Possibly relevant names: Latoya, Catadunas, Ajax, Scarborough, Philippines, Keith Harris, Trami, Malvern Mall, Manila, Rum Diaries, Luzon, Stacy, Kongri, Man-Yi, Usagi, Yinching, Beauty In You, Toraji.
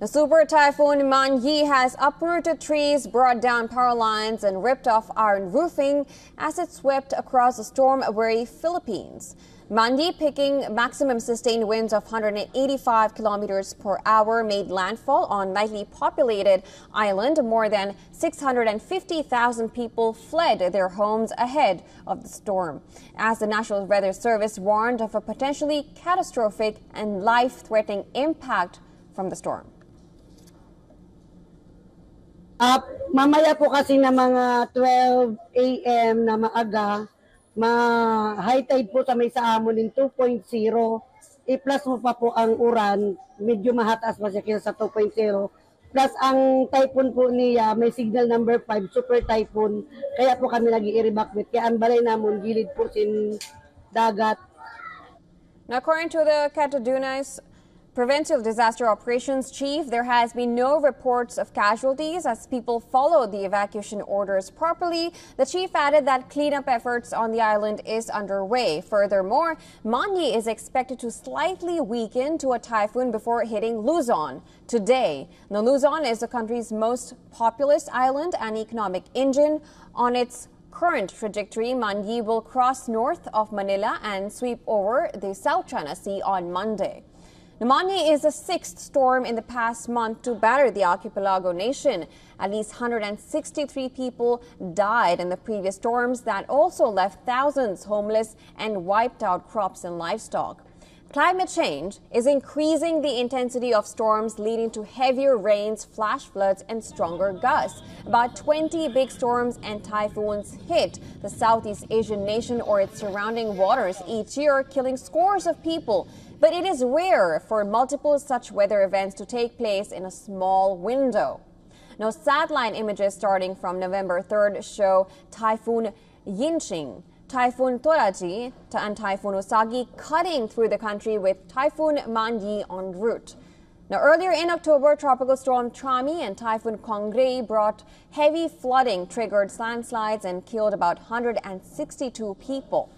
The super typhoon Man-Yi has uprooted trees, brought down power lines, and ripped off iron roofing as it swept across the storm-weary Philippines. Man-Yi, picking maximum sustained winds of 185 kilometers per hour, made landfall on lightly populated island. More than 650,000 people fled their homes ahead of the storm, as the National Weather Service warned of a potentially catastrophic and life-threatening impact from the storm. Mamaya po kasi na mga 12 a.m. na maaga, high tide po sa may saamon ng 2.0. I-plus mo pa po ang uran, medyo mahataas pa siya kaysa sa 2.0. Plus ang typhoon po niya, may signal number 5, super typhoon. Kaya po kami nag-i-evacuate. Kaya ang balay namon, gilid po sin dagat. Now, according to the Catadunas Provincial Disaster Operations Chief, there has been no reports of casualties as people followed the evacuation orders properly. The chief added that cleanup efforts on the island is underway. Furthermore, Man-Yi is expected to slightly weaken to a typhoon before hitting Luzon today. Now, Luzon is the country's most populous island and economic engine. On its current trajectory, Man-Yi will cross north of Manila and sweep over the South China Sea on Monday. Man-Yi is the sixth storm in the past month to batter the archipelago nation. At least 163 people died in the previous storms that also left thousands homeless and wiped out crops and livestock. Climate change is increasing the intensity of storms, leading to heavier rains, flash floods, and stronger gusts. About 20 big storms and typhoons hit the Southeast Asian nation or its surrounding waters each year, killing scores of people. But it is rare for multiple such weather events to take place in a small window. Now, satellite images starting from November 3rd show Typhoon Yinching, Typhoon Toraji and Typhoon Usagi cutting through the country with Typhoon Man-Yi en route. Now, earlier in October, tropical storm Trami and Typhoon Kongri brought heavy flooding, triggered landslides, and killed about 162 people.